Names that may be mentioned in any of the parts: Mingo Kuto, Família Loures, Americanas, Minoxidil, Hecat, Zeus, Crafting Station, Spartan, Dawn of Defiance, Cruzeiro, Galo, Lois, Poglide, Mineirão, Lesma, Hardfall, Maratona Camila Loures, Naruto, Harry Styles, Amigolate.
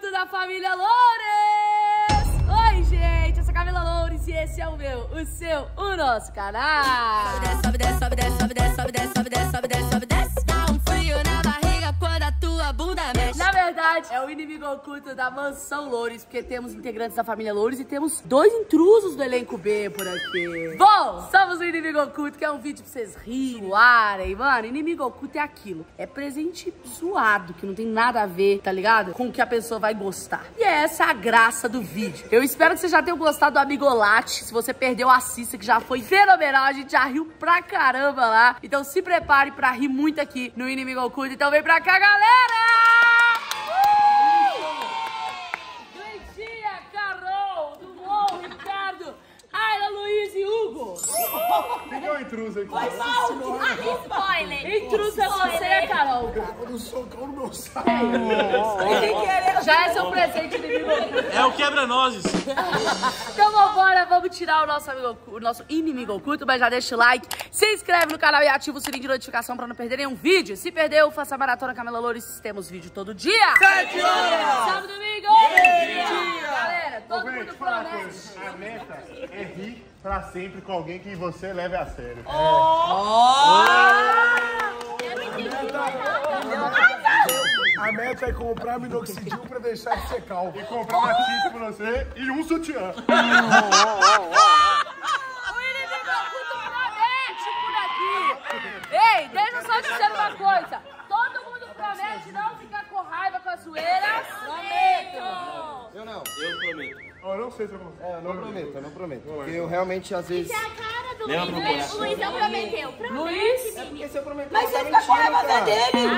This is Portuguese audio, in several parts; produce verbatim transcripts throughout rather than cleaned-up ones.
Kuto da família Loures! Oi, gente, eu sou a Camila Loures e esse é o meu, o seu, o nosso canal! Sobe, desce, sobe, desce, sobe, desce, sobe, desce, sobe, desce, sobe, desce, sobe, desce, dá um frio na barriga quando a tua bunda mexe. Na verdade, é o inimigo oculto da mansão Loures, porque temos integrantes da família Loures e temos dois intrusos do elenco B por aqui. Bom, somos o inimigo oculto, que é um vídeo pra vocês rirem, zoarem, mano. Inimigo oculto é aquilo, é presente zoado, que não tem nada a ver, tá ligado? Com o que a pessoa vai gostar. E é essa a graça do vídeo. Eu espero que vocês já tenham gostado do Amigolate. Se você perdeu, assista, que já foi fenomenal, a gente já riu pra caramba lá. Então se prepare pra rir muito aqui no Inimigo Oculto. Então vem pra cá, galera! Uh! Doentia, Carol, Dumont, Ricardo, Ayla, Luiz e Hugo. Quem é o intruso aqui? Foi mal! Ah, spoiler! Intruso é você, é Carol. Eu não sou o meu saco. Já é seu presente, Inimigo Oculto. É o quebra-nozes. Então vambora, vamos tirar o nosso, amigo, o nosso Inimigo Oculto, mas já deixa o like, se inscreve no canal e ativa o sininho de notificação pra não perder nenhum vídeo. Se perdeu, faça a Maratona Camila Loures, temos vídeo todo dia. sete horas! Sábado, domingo! meio-dia! Galera, todo Ô, mundo promete. A meta é rir pra sempre com alguém que você leve a sério. Oh! Oh! Oh! Eu não entendi mais nada. A meta é comprar minoxidil pra deixar de ser calvo. E comprar uma tinta pra você e um sutiã. O inimigo oculto promete por aqui. Ei, deixa eu só dizer uma coisa. Todo mundo promete não ficar com raiva com a zoeira. Prometo. Eu não. Eu prometo. Eu não sei se eu consigo. É, eu não prometo, eu não prometo. Porque eu realmente, às vezes... Luiz, Luiz não prometeu. Luiz? É porque se eu prometer, mas você fica com a raiva dele.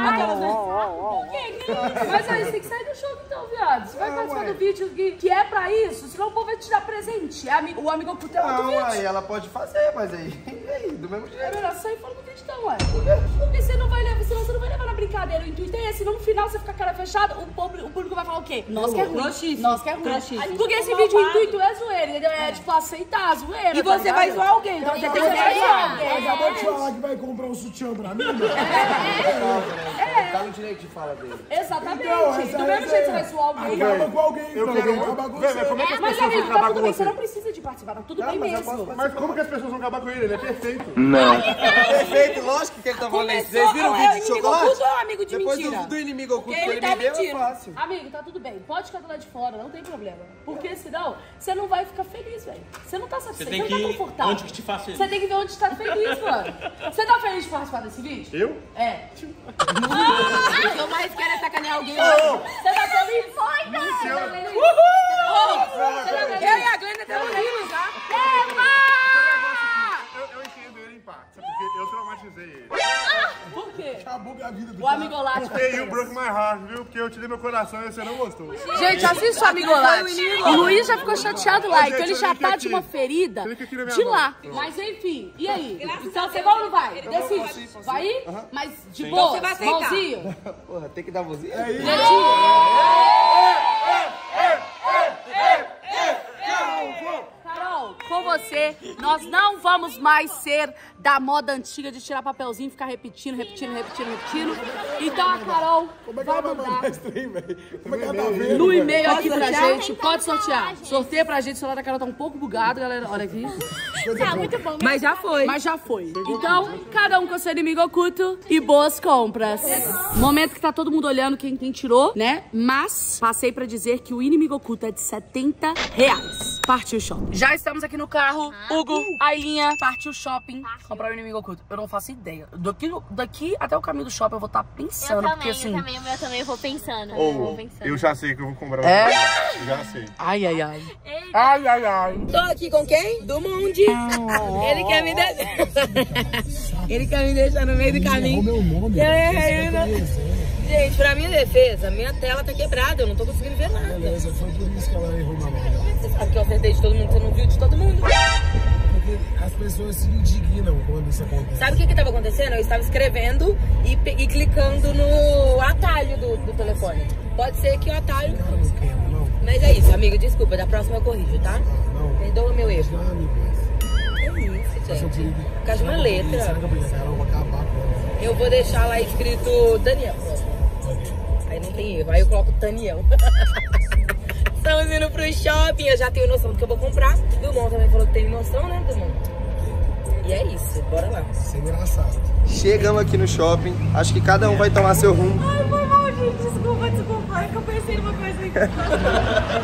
Mas aí você tem que sair do show então, viado. Você vai ah, participar ué. do vídeo que, que é pra isso, senão o povo vai te dar presente. O amigo oculto é outro vídeo. Aí ela pode fazer, mas aí, aí do mesmo jeito. É melhor sair fora do vídeo então, ué. Porque você não vai levar, senão você não vai levar na brincadeira. O intuito é esse, não, no final você fica com a cara fechada, o público, o público vai falar o quê? Nós que é ruim. Nós que é ruim. Porque esse vídeo, o intuito é zoeira, entendeu? É tipo aceitar a zoeira. E você vai zoar alguém, então você tem que zoar. Acabou de falar que vai comprar um sutiã pra mim. É. Dá o direito de falar dele. Exatamente. Então, essa, do mesmo jeito você vai zoar alguém. Acaba com alguém, então. Eu quero acabar com você. Como é que as pessoas vão acabar com você? Você não precisa de participar, tá tudo bem mesmo. Mas como que as pessoas vão acabar com ele? Ele é perfeito. Não. Perfeito, lógico que ele tá falando isso. Vocês viram o vídeo de chocolate? Depois do inimigo oculto que ele me deu, é fácil. Amigo, tá tudo bem. Pode ficar do lado de fora, não tem problema. Porque senão, você não vai ficar feliz, velho. Você não tá satisfeito, você não tá confortável. Onde que te faz feliz? Você tem que ver onde tá feliz, mano. Você tá feliz de participar desse vídeo? Eu? É. Eu mais quero sacanear alguém. Você tá feliz? Foi, cara! Uhul! Eu e a Glenda estamos rindo já. Tema! Eu entendo ele em parte, porque eu traumatizei ele. Por quê? Acabou a vida do o Amigolate. Porque you broke my heart, viu? Porque eu te dei meu coração e você não gostou. Gente, assiste o Amigolate. O Luiz já ficou chateado lá, então ele já tá de uma ferida de lá. Mas enfim, e aí? Então você vai ou não vai? Decide. Vai ir? Mas de boa, mãozinho. Porra, tem que dar mãozinho? É isso. Com você, nós não vamos mais ser da moda antiga de tirar papelzinho e ficar repetindo, repetindo, repetindo, repetindo. Então a Carol é vai mandar é no e-mail aqui pra gente. Pode sortear. Sorteia pra gente, o celular da Carol tá um pouco bugado, galera. Olha aqui. Tá muito bom. Mas já foi. Mas já foi. Então, cada um com seu inimigo oculto e boas compras. Momento que tá todo mundo olhando quem, quem tirou, né? Mas passei pra dizer que o inimigo oculto é de setenta reais. Partiu o shopping. Já estamos aqui no carro. Ah, Hugo, uh. Ailinha, partiu shopping. Partiu. Comprar o inimigo oculto. Eu não faço ideia. Daqui, daqui até o caminho do shopping eu vou estar tá pensando. Eu também, porque, assim... eu também, eu também eu vou pensando. Oh, eu, vou pensando. Eu já sei que eu vou comprar. É? Eu já sei. Ai, ai, ai. Eita. Ai, ai, ai. Tô aqui com quem? Do Mundi. Ele quer me deixar. Ele quer me deixar no meio do caminho. Meu nome, é, eu não... Gente, pra minha defesa, minha tela tá quebrada, eu não tô conseguindo ver nada. Beleza, foi por isso que ela errou na mão. Você sabe que eu acertei de todo mundo, você não viu de todo mundo? Porque as pessoas se indignam quando isso acontece. Sabe o que que tava acontecendo? Eu estava escrevendo e, e clicando no atalho do, do telefone. Pode ser que o atalho... Não, não quero, não. Mas é isso, amigo, desculpa, da próxima eu corrijo, tá? Não. Perdoa meu erro. Não, amigo. É isso, gente. Por causa de uma letra. Será que eu vou acabar? Eu vou deixar lá escrito Daniel. Aí não não tem erro. Aí eu coloco Taniel. Estamos indo pro shopping, eu já tenho noção do que eu vou comprar. O Mon também falou que tem noção, né, Dumon? E é isso, bora lá. Isso é engraçado. Chegamos aqui no shopping, acho que cada um vai tomar seu rumo. Ai, foi mal, gente, desculpa, desculpa. É que eu pensei numa coisa aqui.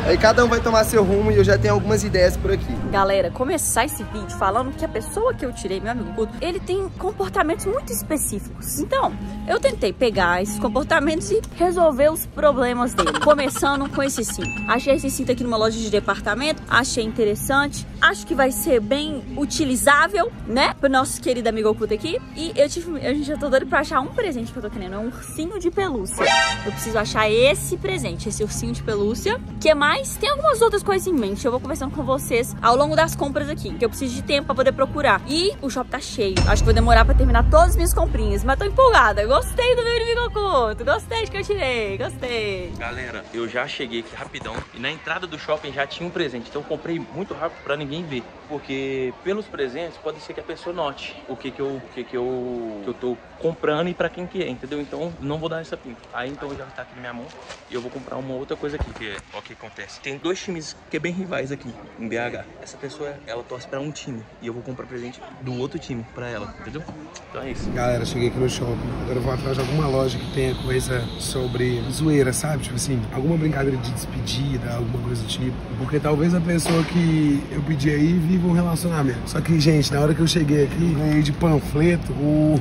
Aí cada um vai tomar seu rumo e eu já tenho algumas ideias por aqui. Galera, começar esse vídeo falando que a pessoa que eu tirei, meu amigo Kuto, ele tem comportamentos muito específicos. Então, eu tentei pegar esses comportamentos e resolver os problemas dele. Começando com esse cinto. Achei esse cinto aqui numa loja de departamento, achei interessante, acho que vai ser bem utilizável, né? Pro nosso querido amigo Kuto aqui. E eu tive, a gente já tô doido pra achar um presente que eu tô querendo, é um ursinho de pelúcia. Eu preciso achar esse presente, esse ursinho de pelúcia. Que mais? Tem algumas outras coisas em mente, eu vou conversando com vocês ao longo das compras aqui, que eu preciso de tempo pra poder procurar. E o shopping tá cheio. Acho que vou demorar pra terminar todas as minhas comprinhas, mas tô empolgada. Gostei do meu Mingo Kuto, gostei de que eu tirei, gostei. Galera, eu já cheguei aqui rapidão e na entrada do shopping já tinha um presente, então eu comprei muito rápido pra ninguém ver. Porque pelos presentes pode ser que a pessoa note o que que eu, o que que eu, que eu tô comprando e pra quem que é, entendeu? Então não vou dar essa pinta. Aí então já tá aqui na minha mão e eu vou comprar uma outra coisa aqui, que é o que acontece. Tem dois times que é bem rivais aqui em B H. Essa pessoa, ela torce pra um time e eu vou comprar presente do outro time pra ela, entendeu? Então é isso. Galera, cheguei aqui no shopping. Agora eu vou atrás de alguma loja que tenha coisa sobre zoeira, sabe? Tipo assim, alguma brincadeira de despedida, alguma coisa do tipo. Porque talvez a pessoa que eu pedi aí viva um relacionamento. Só que, gente, na hora que eu cheguei aqui, ganhei de panfleto o...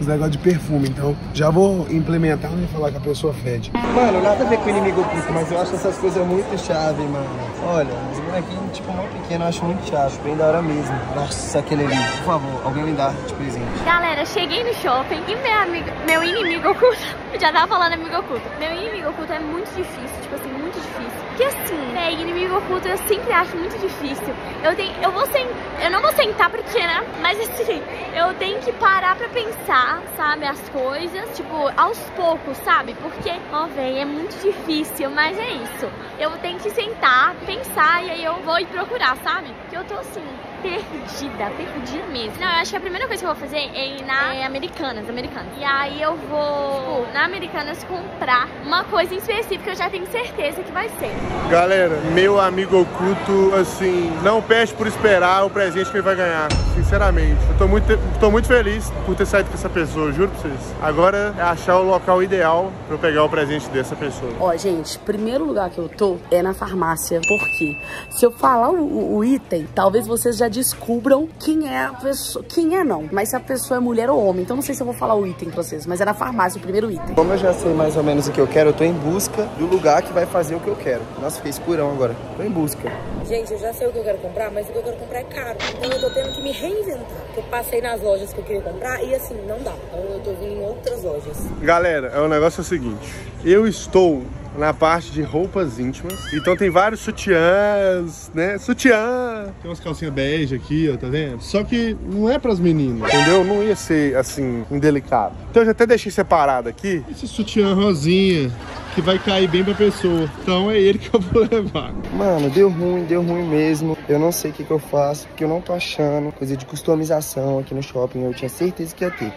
os negócios de perfume. Então, já vou implementar e falar que a pessoa fede. Mano, nada a ver com o Inimigo Público, mas eu acho essas coisas muito chave, mano. Olha, os bonequinhos, tipo, mal pequeno, eu acho muito chave, bem da hora mesmo. Nossa, aquele ali. Por favor, alguém me dá de presente. Galera, cheguei no shopping e meu amigo, meu Inimigo Oculto, já tava falando Amigo Oculto. Meu Inimigo Oculto é muito difícil, tipo assim, muito difícil. Porque assim, né, Inimigo Oculto eu sempre acho muito difícil. Eu tenho, eu vou sem, eu não vou sentar porque, né, mas assim, eu tenho que parar pra pensar, sabe, as coisas, tipo, aos poucos, sabe? Porque, ó, véi, é muito difícil, mas é isso. Eu tenho que sentar, pensar e aí eu vou procurar, sabe? Porque eu tô assim, perdida, perdida mesmo. Não, eu acho que a primeira coisa que eu vou fazer é ir na é, Americanas, Americanas. E aí eu vou, tipo, na Americanas comprar uma coisa em específico que eu já tenho certeza que vai ser. Galera, meu amigo Kuto, assim, não perde por esperar o presente que ele vai ganhar. Sinceramente, eu tô muito, tô muito feliz por ter saído com essa pessoa, juro pra vocês. Agora é achar o local ideal pra eu pegar o presente dessa pessoa. Ó, gente, primeiro lugar que eu tô é na farmácia, porque se eu falar o, o item, talvez vocês já descubram quem é a pessoa, quem é não, mas se a pessoa é mulher ou homem, então não sei se eu vou falar o item pra vocês, mas é na farmácia o primeiro item. Como eu já sei mais ou menos o que eu quero, eu tô em busca do lugar que vai fazer o que eu quero. Nossa, fiquei escurão agora, tô em busca. Gente, eu já sei o que eu quero comprar, mas o que eu quero comprar é caro, então eu tô tendo que me reinventar. Eu passei nas lojas que eu queria comprar e assim, não dá, então eu tô vindo em outras lojas. Galera, o negócio é o seguinte, eu estou na parte de roupas íntimas. Então tem vários sutiãs, né? Sutiã! Tem umas calcinhas bege aqui, ó, tá vendo? Só que não é pras meninas, entendeu? Não ia ser, assim, indelicado. Então eu já até deixei separado aqui esse sutiã rosinha, que vai cair bem pra pessoa. Então é ele que eu vou levar. Mano, deu ruim, deu ruim mesmo. Eu não sei o que que eu faço, porque eu não tô achando coisa de customização aqui no shopping. Eu tinha certeza que ia ter.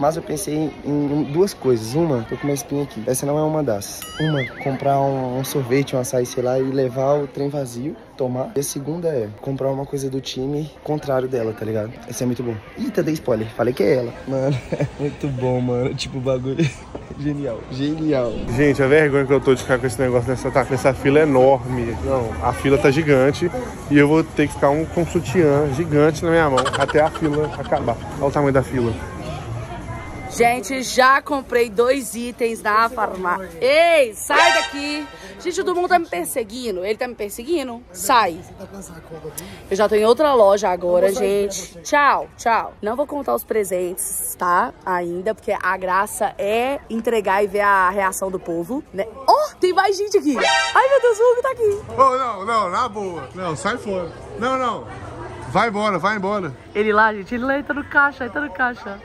Mas eu pensei em duas coisas. Uma, tô com uma espinha aqui. Essa não é uma das. Uma, comprar um, um sorvete, um açaí, sei lá, e levar o trem vazio, tomar. E a segunda é comprar uma coisa do time contrário dela, tá ligado? Essa é muito bom. Eita, dei spoiler. Falei que é ela. Mano, muito bom, mano. Tipo, o bagulho... Genial, genial. Gente, a vergonha que eu tô de ficar com esse negócio nessa, tá, nessa fila enorme. Não, a fila tá gigante e eu vou ter que ficar um, com um sutiã gigante na minha mão até a fila acabar. Olha o tamanho da fila. Gente, já comprei dois itens na farmácia. Ei, sai daqui. Gente, todo mundo tá me perseguindo. Ele tá me perseguindo? Sai. Eu já tô em outra loja agora, gente. Tchau, tchau. Não vou contar os presentes, tá? Ainda, porque a graça é entregar e ver a reação do povo, né? Oh, tem mais gente aqui. Ai, meu Deus, o Hugo tá aqui. Oh, não, não, na boa. Não, sai fora. Não, não. Vai embora, vai embora. Ele lá, gente, ele lá, ele tá no caixa, ele tá no caixa.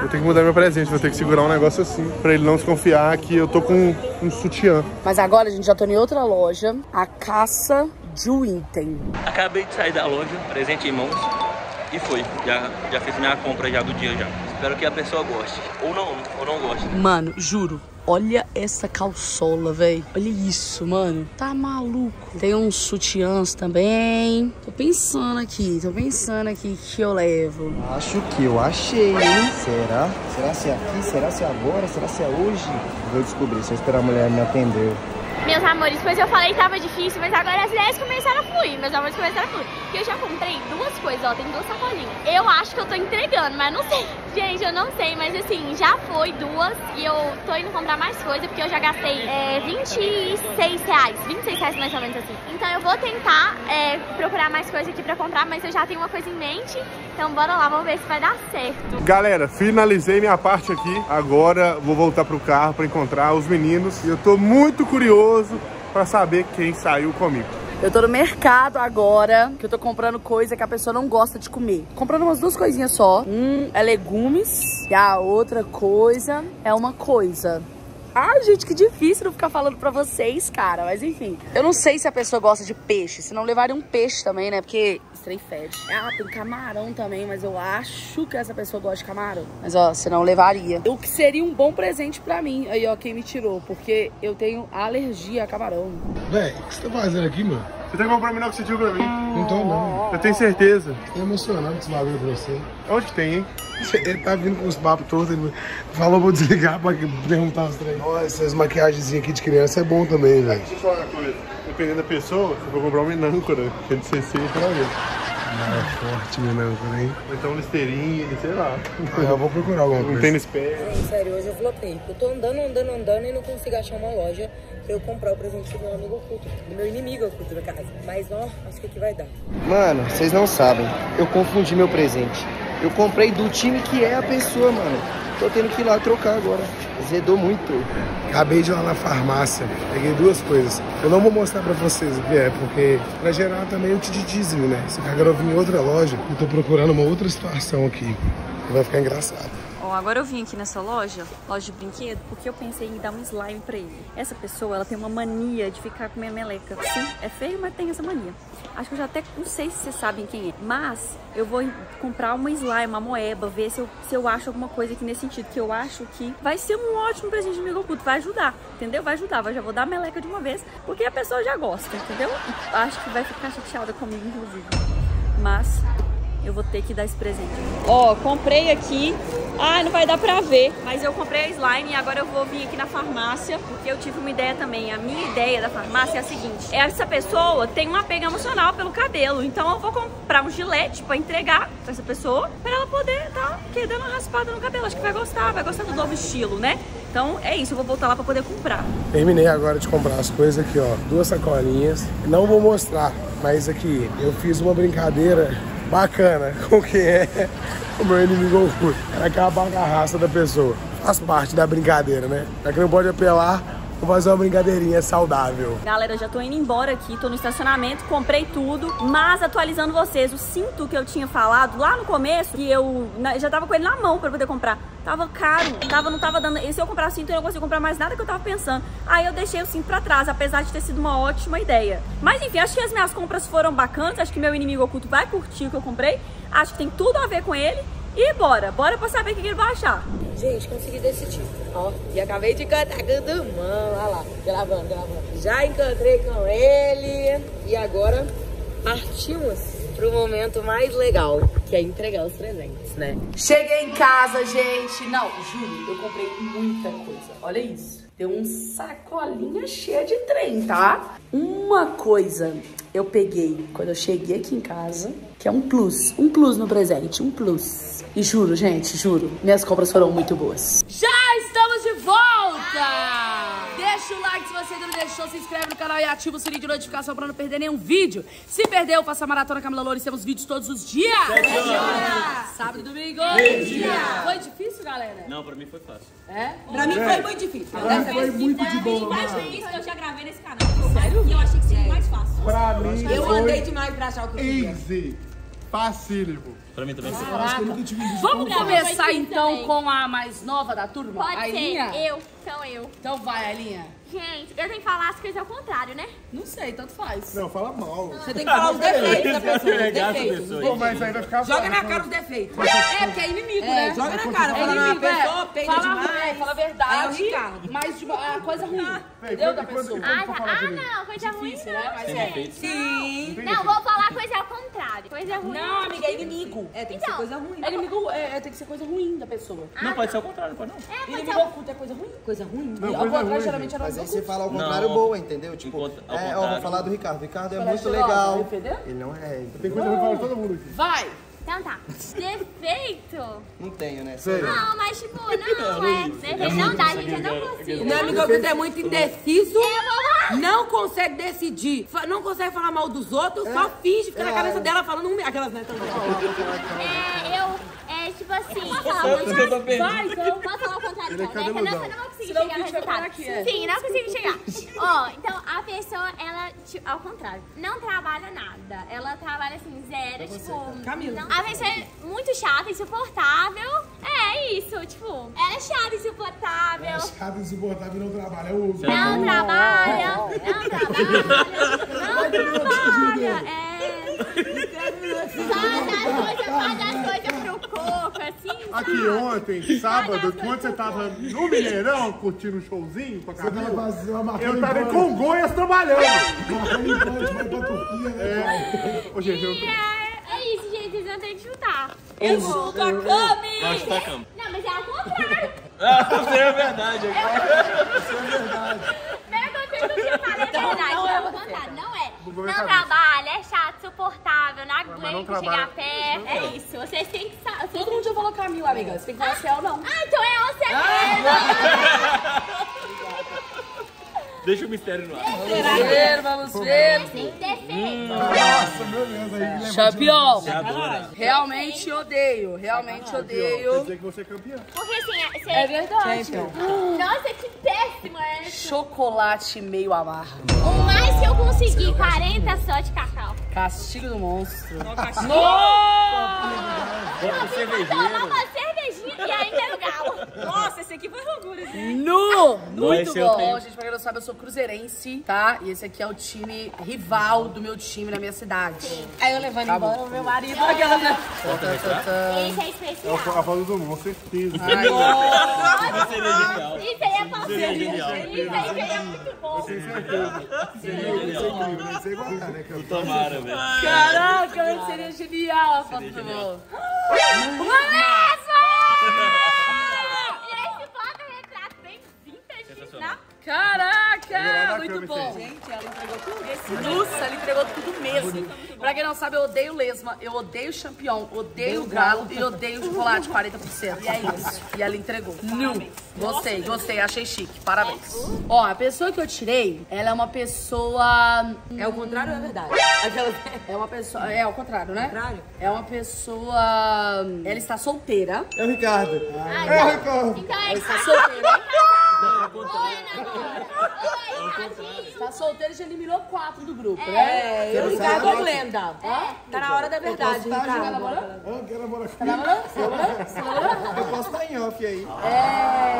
Vou ter que mudar meu presente, vou ter que segurar um negócio assim, pra ele não desconfiar que eu tô com um sutiã. Mas agora, a gente, já tô em outra loja, a caça de um item. Acabei de sair da loja, presente em mãos, e foi. Já, já fiz minha compra já do dia já. Espero que a pessoa goste, ou não, ou não goste. Mano, juro, Olha essa calçola, velho. Olha isso, mano. Tá maluco. Tem uns sutiãs também. Tô pensando aqui, tô pensando aqui que eu levo. Acho que eu achei, hein? Será? Será se é aqui? Será se é agora? Será se é hoje? Vou descobrir, só esperar a mulher me atender. Meus amores, pois eu falei que tava difícil, mas agora as ideias começaram a fluir, meus amores começaram a fluir. Porque eu já comprei duas coisas, ó, tem duas sacolinhas. Eu acho que eu tô entregando, mas não sei. Gente, eu não sei, mas assim, já foi duas e eu tô indo comprar mais coisa, porque eu já gastei é, vinte e seis reais, vinte e seis reais mais ou menos assim. Então eu vou tentar é, procurar mais coisa aqui pra comprar, mas eu já tenho uma coisa em mente. Então bora lá, vamos ver se vai dar certo. Galera, finalizei minha parte aqui. Agora vou voltar pro carro pra encontrar os meninos. E eu tô muito curioso para saber quem saiu comigo. Eu tô no mercado agora, que eu tô comprando coisa que a pessoa não gosta de comer. Comprando umas duas coisinhas só. Um é legumes e a outra coisa é uma coisa. Ah, gente, que difícil não ficar falando pra vocês, cara. Mas enfim. Eu não sei se a pessoa gosta de peixe. Se não, levaria um peixe também, né? Porque esse trem fede. Ah, tem camarão também, mas eu acho que essa pessoa gosta de camarão. Mas, ó, se não, levaria. O que seria um bom presente pra mim. Aí, ó, quem me tirou. Porque eu tenho alergia a camarão. Véi, o que você tá fazendo aqui, mano? Você tá comprando o melhor que você tirou pra mim. Não tô, não. Eu tenho certeza. Tô emocionado com esse bagulho pra você. Onde que tem, hein? Ele tá vindo com os papos todos, ele falou, vou desligar pra perguntar os três. Nossa, essas maquiagenzinhas aqui de criança é bom também, velho. Deixa eu falar uma coisa. Dependendo da pessoa, eu vou comprar um minâncora, que é de C C, pra ver. Não, é forte minâncora, hein? Então um listeirinho, sei lá. Ah, eu vou procurar alguma coisa. Um tênis pé. Sério, hoje eu flopei. Eu tô andando, andando, andando e não consigo achar uma loja pra eu comprar o presente do meu amigo oculto. Do meu inimigo oculto, no caso. Mas, ó, acho que aqui vai dar. Mano, vocês não sabem. Eu confundi meu presente. Eu comprei do time que é a pessoa, mano. Tô tendo que ir lá trocar agora. Zedou muito. Acabei de ir lá na farmácia. Peguei duas coisas. Eu não vou mostrar pra vocês o que é, porque pra gerar também eu te dízimo, né? Se agora eu vim em outra loja, eu tô procurando uma outra situação aqui. Vai ficar engraçado. Ó, agora eu vim aqui nessa loja, loja de brinquedo, porque eu pensei em dar um slime pra ele. Essa pessoa, ela tem uma mania de ficar com minha meleca. Sim, é feio, mas tem essa mania. Acho que eu já até não sei se vocês sabem quem é, mas eu vou comprar uma slime, uma moeba, ver se eu, se eu acho alguma coisa aqui nesse sentido, que eu acho que vai ser um ótimo presente de Mingo Kuto, vai ajudar, entendeu? Vai ajudar, eu já vou dar a meleca de uma vez, porque a pessoa já gosta, entendeu? Acho que vai ficar chateada comigo, inclusive, mas eu vou ter que dar esse presente. Ó, oh, comprei aqui. Ah, não vai dar pra ver. Mas eu comprei a slime e agora eu vou vir aqui na farmácia, porque eu tive uma ideia também. A minha ideia da farmácia é a seguinte. Essa pessoa tem um apego emocional pelo cabelo. Então eu vou comprar um gilete pra entregar pra essa pessoa, pra ela poder tá dando uma raspada no cabelo. Acho que vai gostar, vai gostar do novo estilo, né? Então é isso, eu vou voltar lá pra poder comprar. Terminei agora de comprar as coisas aqui, ó. Duas sacolinhas. Não vou mostrar, mas aqui eu fiz uma brincadeira bacana com quem é o meu inimigo oculto. Era acabar com a raça da pessoa. Faz parte da brincadeira, né? Já que não pode apelar, vou fazer uma brincadeirinha saudável. Galera, eu já tô indo embora aqui, tô no estacionamento, comprei tudo, mas atualizando vocês, o cinto que eu tinha falado lá no começo, que eu já tava com ele na mão pra poder comprar, tava caro, tava, não tava dando, e se eu comprar o cinto eu não consigo comprar mais nada que eu tava pensando, aí eu deixei o cinto pra trás, apesar de ter sido uma ótima ideia. Mas enfim, acho que as minhas compras foram bacanas, acho que meu inimigo oculto vai curtir o que eu comprei, acho que tem tudo a ver com ele. E bora, bora pra saber o que ele vai achar. Gente, consegui decidir. Ó, e acabei de cantar Gandamã, olha lá, gravando, gravando. Já encontrei com ele. E agora partimos pro momento mais legal, que é entregar os presentes, né? Cheguei em casa, gente. Não, juro, eu comprei muita coisa. Olha isso. Deu um sacolinha cheia de trem, tá? Uma coisa eu peguei quando eu cheguei aqui em casa, que é um plus, um plus no presente, um plus. E juro, gente, juro, minhas compras foram muito boas. Já estamos de volta! Deixa o like se você ainda não deixou, se inscreve no canal e ativa o sininho de notificação pra não perder nenhum vídeo. Se perdeu, faça a Maratona Camila Loures, temos vídeos todos os dias. Horas. Sábado e domingo. Dia. Foi difícil, galera? Não, pra mim foi fácil. É? Pra é. mim foi muito difícil. Agora foi, foi muito de boa. Mais difícil que eu já gravei nesse canal. Sério? E eu achei que seria é. mais fácil. Pra mim eu foi andei demais pra achar o que eu queria. Easy. Facílimo. Pra mim também. Caraca. Vamos começar então com a mais nova da turma? Pode ser, eu. sou eu. Então vai, Elinha. Gente, eu tenho que falar as coisas ao contrário, né? Não sei, tanto faz. Não, fala mal. Você tem que falar os defeitos da pessoa. Defeitos. Bom, mas aí vai ficar... Joga na cara os defeitos. É, porque é inimigo, né? Joga na cara. Fala na pessoa, peida demais. Fala a verdade. Mas a coisa ruim. Deu da pessoa. Ah, não. Coisa ruim não, gente. Sim. Não, vou falar coisa ao contrário. Coisa ruim. Não, amiga, é inimigo. É, tem que ser coisa ruim. Inimigo é, tem que ser coisa ruim da pessoa. Não, pode ser ao contrário, pode não. É, inimigo oculto é coisa ruim. Coisa ruim. Ao contrário, geralmente é nós. Aí você fala ao contrário, não. Boa, entendeu? Tipo, Encontra, é, ó, vou falar do Ricardo. O Ricardo é muito legal. Entendeu? Ele não é. Tem coisa que falar todo mundo aqui. Vai! Então tá. Defeito? Não tenho, né? Sério? Não, mas tipo, não, não é. Defeito é não dá, gente. Eu não consigo. Não, amigo, você é muito indeciso. Eu não consegue decidir. Não consegue falar mal dos outros. É. Só finge, fica é. na cabeça dela falando um... Aquelas, né? É, eu... Tipo assim, eu posso falar o contrário? Vai, então. Posso falar o contrário? Não, né? não, eu não vou conseguir chegar no resultado. Sim, não consigo chegar. Ó, oh, então a pessoa, ela, tipo, ao contrário, não trabalha nada. Ela trabalha assim, zero, você, tipo... Camila. Não, a pessoa é muito chata, insuportável. É isso, tipo, ela é chata, insuportável. É chata, insuportável e não trabalha, eu uso. Não trabalha, não trabalha, não trabalha. É... Só das coisas, faz as coisas pro coco, assim. Aqui ontem, sábado, quando você tava no Mineirão, curtindo um showzinho com a Camila, eu tava em Congonhas trabalhando. É isso, gente, vocês vão ter que chutar. Eu chuto a Cami! Não, mas é ao contrário. É verdade, é verdade. Não trabalha, é chato, insuportável, não aguenta chegar perto. É isso, vocês têm que saber. Todo mundo já falou Camila, amiga. Você tem que falar ah, se é ou não. Ah, então é você mesmo. Deixa o mistério no ar. Vamos ver, vamos ver. Nossa, meu Deus. Champion. Realmente odeio, realmente odeio. Quer dizer que você é campeã. Porque assim, é verdade. Nossa, que péssimo é isso. Chocolate meio amargo. Se eu conseguir quarenta só de cacau. Castigo do monstro. Não, castigo. Nossa! Tomar uma cervejinha e ainda é o Galo. Nossa, esse aqui foi orgulho, gente. No! Muito bom. Gente, pra quem não sabe, eu sou cruzeirense, tá? E esse aqui é o time rival do meu time na minha cidade. Sim. Aí eu levando Acabou. embora o meu marido. Aquela... Esse é especial. A foto do monstro, certeza. Isso aí é parceiro. Isso aí é muito bom. Sim, sim. Tomara, velho. Caraca, seria genial a foto do meu. Uma Lesma! E esse foto-retrato bem vintage, né? Caraca! Muito bom. Gente, ela entregou tudo. Nossa, ela entregou tudo mesmo. Pra quem não sabe, eu odeio Lesma, eu odeio Champion, odeio Galo e odeio chocolate quarenta por cento. E é isso. E ela entregou. Não. Gostei, gostei, achei chique, parabéns. Ó, a pessoa que eu tirei, ela é uma pessoa... É o contrário ou é verdade? Aquela... É uma pessoa... É o contrário, né? Contrário? É uma pessoa... Ela está solteira. É o Ricardo. Ah, é o Ricardo. Então é ela está solteira. Não, é o contrário. Oi, namoro. Oi, Ricardinho. Está solteira e já eliminou quatro do grupo, é. né? É, eu, Ricardo ou Glenda. É. Tá na hora da verdade, Ricardo. Tá namorando? Eu quero namorar. Tá namorando? Eu posso estar em off aí. É...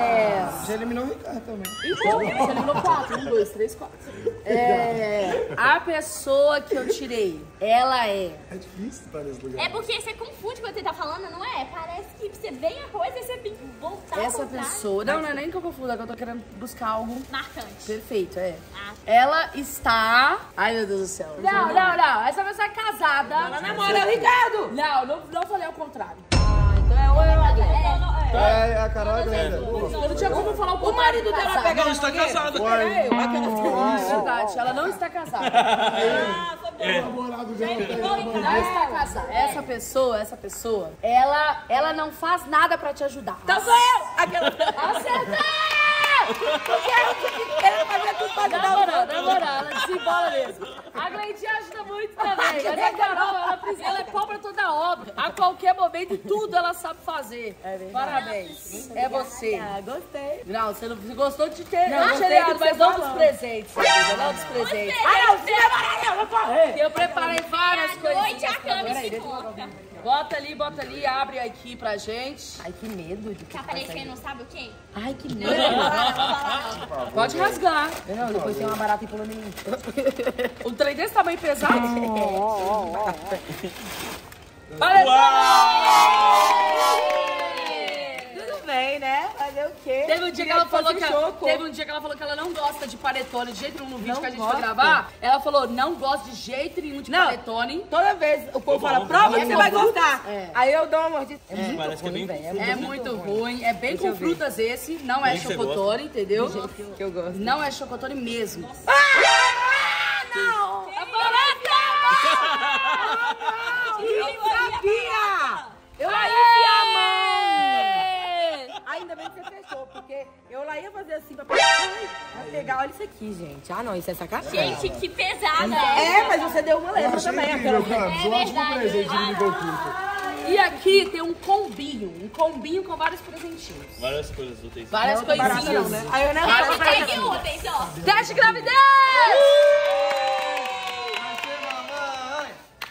É. Já eliminou o Ricardo também. Então, você eliminou quatro. Um, dois, três, quatro. É. A pessoa que eu tirei, ela é. É difícil para esse lugar. É porque você confunde quando você tá falando, não é? Parece que você vem a coisa e você tem que voltar. Essa pessoa. Não, não é nem que eu confundo, é que eu tô querendo buscar algo. Marcante. Perfeito, é. Ah. Ela está. Ai, meu Deus do céu. Não, não, não. não. Essa pessoa é casada. Não, ela namora o Ricardo. Não, não, não falei ao contrário. Ah, então é ou eu ou eu. É, a Carol é grande. Eu não tinha como falar o marido dela pega. Ela está casada. Ela não está casada. Ah, tá bom. Não está casada. Essa pessoa, essa pessoa, ela, ela não faz nada pra te ajudar. Então sou eu! Aquela... Acertei! Ela fazia tudo pra ajudar o outro. Namorada, ela desembola mesmo. A Glendinha ajuda muito também. Mas a Carol, ela é pau pra toda na obra. A qualquer momento, tudo ela sabe fazer. É verdade. Parabéns. É você. Ah, gostei. Não, você não gostou de ter. Não, não chegado, mas não dos presentes. Não dos presentes. Ah, não, você eu preparei várias coisas. Noite a cama se conta. Bota ali, bota ali, abre aqui pra gente. Ai, que medo de que aparecer tá não sabe o quê? Ai, que medo. Pode rasgar. Não, depois tem uma barata e pula nenhum. Um trem desse tamanho pesado? Tudo bem, né? Fazer o quê? Teve um dia que ela falou que ela, teve um dia que ela falou que ela não gosta de panetone de jeito nenhum no vídeo não que a gente gosta. Vai gravar. Ela falou, não gosto de jeito nenhum de não. panetone. Toda vez o povo fala, prova que você vai gostar. É. Aí eu dou uma mordida. É, é muito ruim, é, bem é, é muito ruim. ruim. É bem com frutas esse, não é chocotone, entendeu? Do jeito que eu gosto. Não é chocotone mesmo. Ah, não! A barata! Eu sabia! Eu sabia, mãe! Ainda bem que você fechou, porque eu lá ia fazer assim pra pegar. Olha isso aqui, gente. Ah, não, isso é sacanagem. Gente, que pesada. É, mas você deu uma lesma também. Incrível, cara. É um ótimo presente de Mingo Kuto. E aqui tem um combinho. Um combinho com vários presentinhos. Várias coisas úteis. Várias coisinhas, né? Aí eu não tenho úteis, ó. Teste gravidez!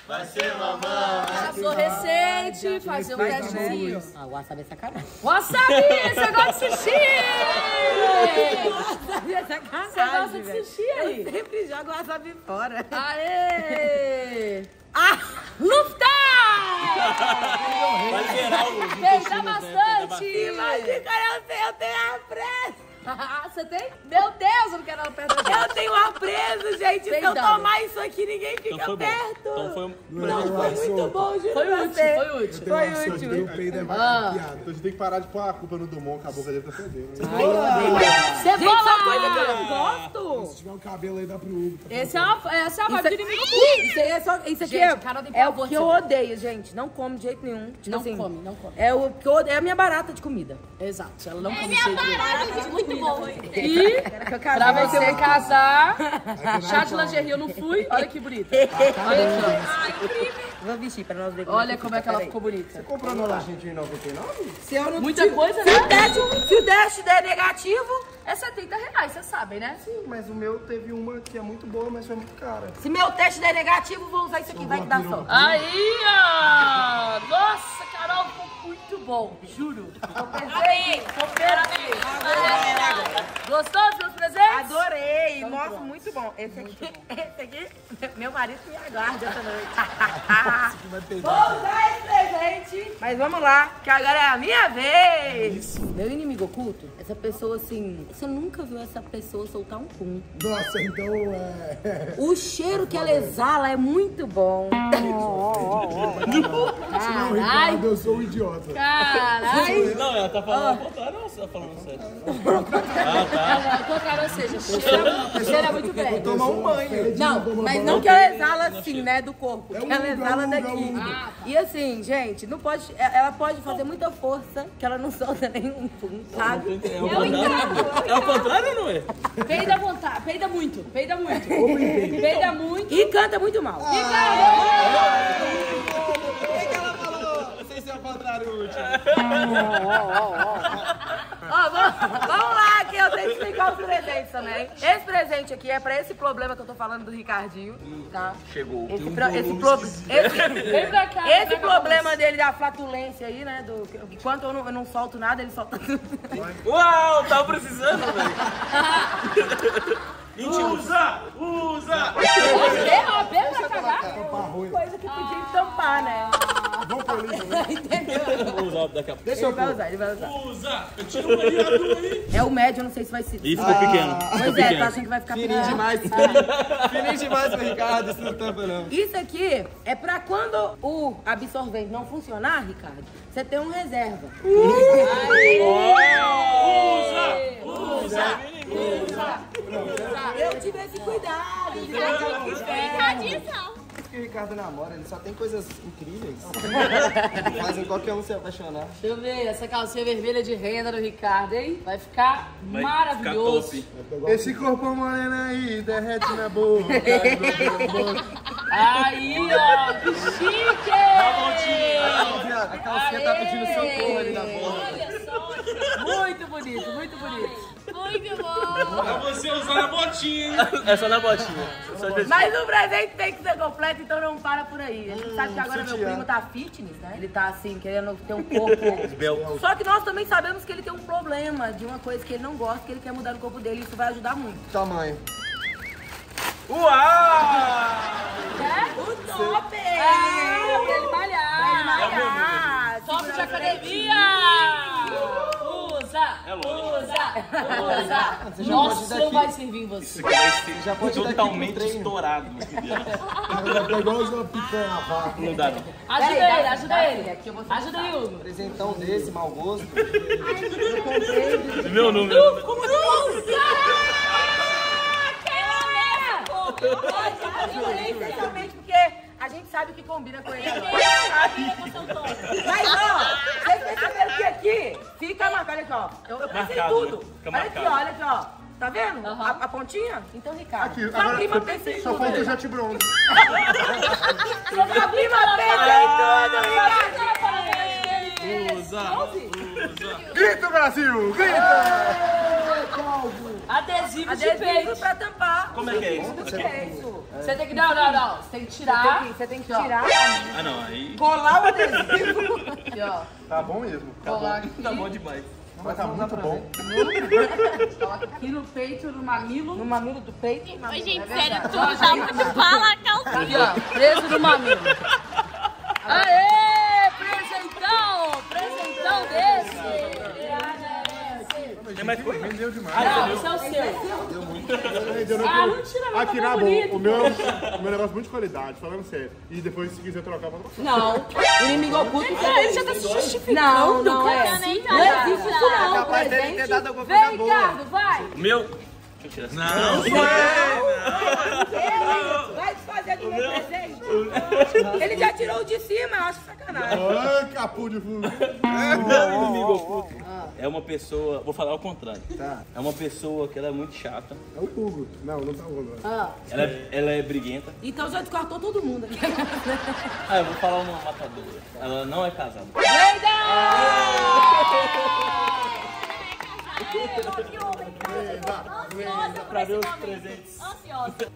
Vai ser mamãe! Passou recente, fazer um testezinho. Ah, o wasabi é sacanagem. Wasabi, você gosta de sushi! Wasabi é sacanagem. Você gosta de sushi aí? Eu sempre jogo wasabi fora. Aê! Ah! Lufta! Vai gerar o lufta! Peida bastante! Imagina, eu tenho, eu tenho a pressa! Você tem? Meu Deus, eu não quero ela perto da gente. Eu tenho uma presa, gente. Sem se eu dano. tomar isso aqui, ninguém fica então perto. Bom. Então foi um... Não, não, foi muito bom, gente. Foi útil, foi útil. Foi útil. Eu tenho um peido, é mais piada. Então a gente tem que parar de pôr a culpa no Dumont, que a boca dele tá fedendo. Ai, eu odeio. Cebola! Gente, coisa que eu não gosto. Se tiver um cabelo aí, dá pro Hugo. Essa é a vibe de inimigo. Isso aqui é o que eu odeio, gente. Não come de jeito nenhum. Não come, não come. É a minha barata de comida. Exato, ela não come de jeito nenhum. Bom, e pra você casar, chá de lingerie eu não fui. Olha que bonita. Olha aqui. Vou vestir pra nós ver. Olha como é que ela ficou bonita. Você comprou na lojinha de noventa e nove? Se eu não muita coisa, né? Se o teste der negativo, é setenta reais, vocês sabem, né? Sim, mas o meu teve uma que é muito boa, mas foi muito cara. Se meu teste der negativo, vou usar isso aqui, vai que dá sorte. Aí, ó! Nossa, Carol, ficou muito bom, juro. Tô perfeito, tô perfeito. Gostou dos meus presentes? Adorei! Então, nossa, pronto. Muito bom. Esse muito aqui, bom. Esse aqui, meu marido me aguarda essa noite. Nossa, que vai pegar. Vou usar esse presente. Mas vamos lá, que agora é a minha vez. Isso. Meu inimigo oculto, essa pessoa assim, você nunca viu essa pessoa soltar um pum. Nossa, então é... O cheiro que ela exala é muito bom. Caralho, eu sou um idiota. Caralho. Não, ela tá falando oh. contrário, ou você tá falando sério? Ah, tá. Não, não, cara, ou seja, cheira, cheira muito bem. Vou tomar um banho. Não, mas não que ela exala assim, né, do corpo. É um ela exala daqui. Ah, tá. E assim, gente, não pode, ela pode fazer muita força que ela não solta nenhum pum, sabe? É o contrário, é o contrário ou não é? Peida à vontade, peida muito, peida muito. Peida muito. E canta muito mal. Ah, e canta muito mal. O que ela falou? Não sei se é o contrário útil. Ó, vamos, vamos lá que eu tenho que explicar os presentes também. Esse presente aqui é pra esse problema que eu tô falando do Ricardinho, tá? Chegou. Esse, pro, esse, pro, esse, pra cá, esse problema cá, dele da flatulência aí, né? Do, enquanto eu não, eu não solto nada, ele solta tudo. Uau, tava precisando, velho. Mentira, usa! Usa! Você é uma bela cagada. Coisa que podia tampar, né? Vou por isso, né? Entendeu? Vou usar daqui a pouco. Deixa eu ele vai usar, ele vai usar. Vou usar. Eu tiro uma linha aí. É o médio, eu não sei se vai ser. Isso ficou ah, pequeno. Pois é, tá achando que vai ficar pequeno. Fininho demais. Fininho demais pro Ricardo, isso não tampa não. Isso aqui é pra quando o absorvente não funcionar, Ricardo, você tem um reserva. Uh! Usa! Usa! Usa! Eu tive esse cuidado. Ricardinho, não. Que o Ricardo namora, ele só tem coisas incríveis. Fazem qualquer um se apaixonar. Deixa eu ver, essa calcinha vermelha de renda do Ricardo, hein? Vai ficar Vai maravilhoso. Ficar esse corpo moreno aí derrete na boca. Aí, ó, que chique! Tá, a calcinha tá pedindo socorro ali na bola. Olha só, muito bonito, muito bonito. Muito bom! Pra você usar na botinha, hein? É só na botinha. Só de... Mas o presente tem que ser completo, então não para por aí. A gente hum, sabe que agora meu primo tá fitness, né? Ele tá assim, querendo ter um corpo... Só que nós também sabemos que ele tem um problema de uma coisa que ele não gosta, que ele quer mudar no corpo dele, isso vai ajudar muito. Tamanho. Uau! É? O top! É, ah, pra ele malhar! Pra ele malhar! Top de academia! É usa, usa, nossa, não vai servir em você. Já pode totalmente estourado, meu querido. Vai igual uma picanha na vaca. Não dá, não. Ajuda ele, ajuda ele. Ajuda ele, Hugo. Presentão desse, mau gosto. Eu comprei. Meu número. A gente sabe o que combina com ele. Mas, ó, vocês perceberam que aqui fica marcado aqui, ó. Eu, eu pensei marcado, tudo. Olha marcado. Aqui, olha aqui, ó. Tá vendo? Uhum. A, a pontinha? Então, Ricardo. Aqui, sua agora, prima pensa em tudo. Só falta o Jet Bronze. Sua prima pensa em tudo, Ricardo. Usa, usa. Grita, Brasil, grita! Adesivo, Adesivo de peito pra tampar. Como é que é isso? Você okay. tem que dar, não, não, não. Você tem que tirar. Você tem que, você tem que tirar. Ah, não, aí. Colar o adesivo. Aqui, ó. Tá bom mesmo. Tá Colar bom. Aqui. Tá bom demais. Não, mas tá muito bom. Aqui no peito, no mamilo. No mamilo do peito. Oi, mamilo, gente, é sério, tu já muito fala a calcinha. Aqui, ó. Preso no mamilo. Aê, presentão. Presentão desse. Mas foi? Vendeu demais. Ah, não, esse é o seu. Deu muito. Ah, não tira, não. Aqui, na boa, o meu negócio é muito de qualidade, falando sério. E depois, se quiser trocar, pode trocar. Não. Ele me engolou puto. Ele já tá se justificando. Não, não é. Não existe isso, não. É capaz dele ter dado alguma coisa boa. Vem, Ricardo, vai. O meu? Deixa eu tirar. Não. Não. Vai desfazer do meu presente. Ele já tirou o de cima, eu acho sacanagem. Ah, capu de fundo. Ele me engolou puto. É uma pessoa, vou falar ao contrário. Tá. É uma pessoa que ela é muito chata. É o Hugo. Não, não tá o Hugo. Ah. Ela, ela é briguenta. Então já descartou todo mundo aqui. Ah, eu vou falar uma matadora. Ela não é casada. Eita! Pra ver os presentes.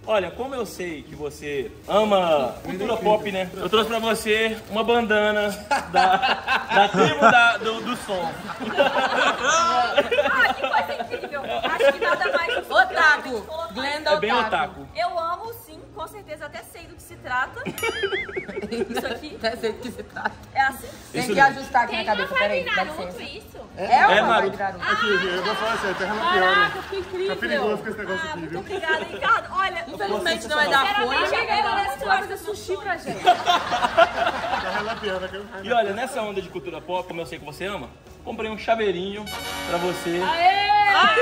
Olha, como eu sei que você ama cultura pop, né? Eu trouxe pra você uma bandana da, da tribo da, do, do som. Ah, que coisa incrível. Acho que nada mais... Otaku. Glenda Otaku. É bem otaku. Eu amo, sim, com certeza. Até sei do que se trata. Isso aqui. Até sei do que se trata. É assim? Tem isso que ajustar aqui. Quem na cabeça. Peraí, dá licença. É, é uma Naruto. Naruto. Ah, aqui, eu vou falar assim, terra na pior. Caraca, que incrível. Tá perigoso com esse negócio ah, aqui, viu? Muito obrigada, Ricardo. Olha, infelizmente não é da folha. Você vai fazer sushi pra gente. Terra na pior, né? E olha, nessa onda de cultura pop, como eu sei que você ama, comprei um chaveirinho pra você. Aê! Ah,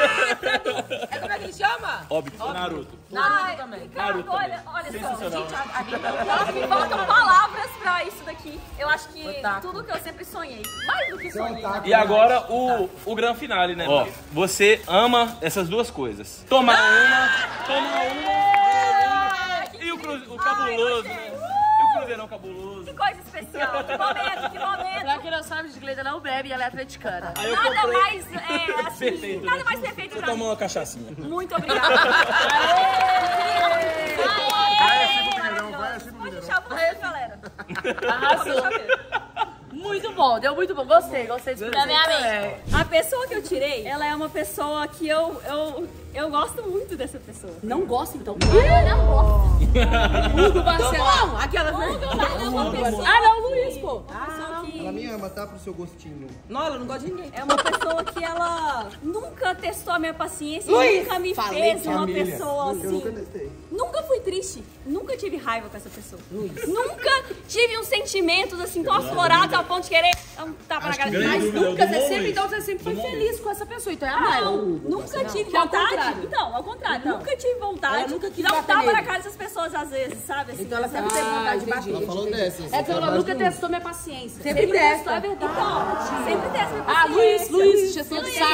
é como é que ele chama? Óbvio, Naruto. Naruto Ai, também. Ricardo, Naruto olha, também. Olha só, gente, a, a, a, a, faltam palavras pra isso daqui. Eu acho que otaku. Tudo que eu sempre sonhei. Mais do que sonhei. E agora o, o grande finale, né? Ó, você ama essas duas coisas. Toma ah! uma, toma ah! uma. E o, cru, o cabuloso. Ai, Cruzeirão cabuloso. Que coisa especial, que momento, que momento. Pra quem não sabe, de Glenda não bebe, ela é atleticana. Ah, nada comprei. mais, é, assim, perfeito, nada mais perfeito pra mim. Você tomou uma cachaçinha. Muito obrigada. Aê! Aê! Pode deixar vocês, galera. Arrasou. Muito bom, deu muito bom. Gostei, gostei de presente. É. A pessoa que eu tirei, ela é uma pessoa que eu, eu, eu gosto muito dessa pessoa. Não gosto, então. Eu não gosto. Hugo Barcelona. Não, aquela... Hugo é uma pessoa... Ah, não, o Luiz, pô. Ah, que... Ela me ama, tá? Pro seu gostinho. Não, ela não gosta de ninguém. É uma pessoa que ela nunca testou a minha paciência. Luiz, nunca me fez uma família. pessoa assim. Eu nunca testei. Nunca fui triste. Nunca tive raiva com essa pessoa. Luiz. Nunca tive uns sentimentos assim tão aflorados a ponto de querer... Não, tá pra cara. Mas nunca, você sempre, então, você sempre foi feliz com essa pessoa, então é raiva. Não, nunca tive vontade. Então, ao contrário, nunca tive vontade. Nunca quis dar tapa na cara dessas pessoas às vezes, sabe? Assim, então ela sempre teve vontade de bater. Ela falou dessas. É que ela nunca testou minha paciência. Sempre testou, é verdade. Então, sempre testou minha paciência. Ah, Luiz, Luiz, chegou de saco.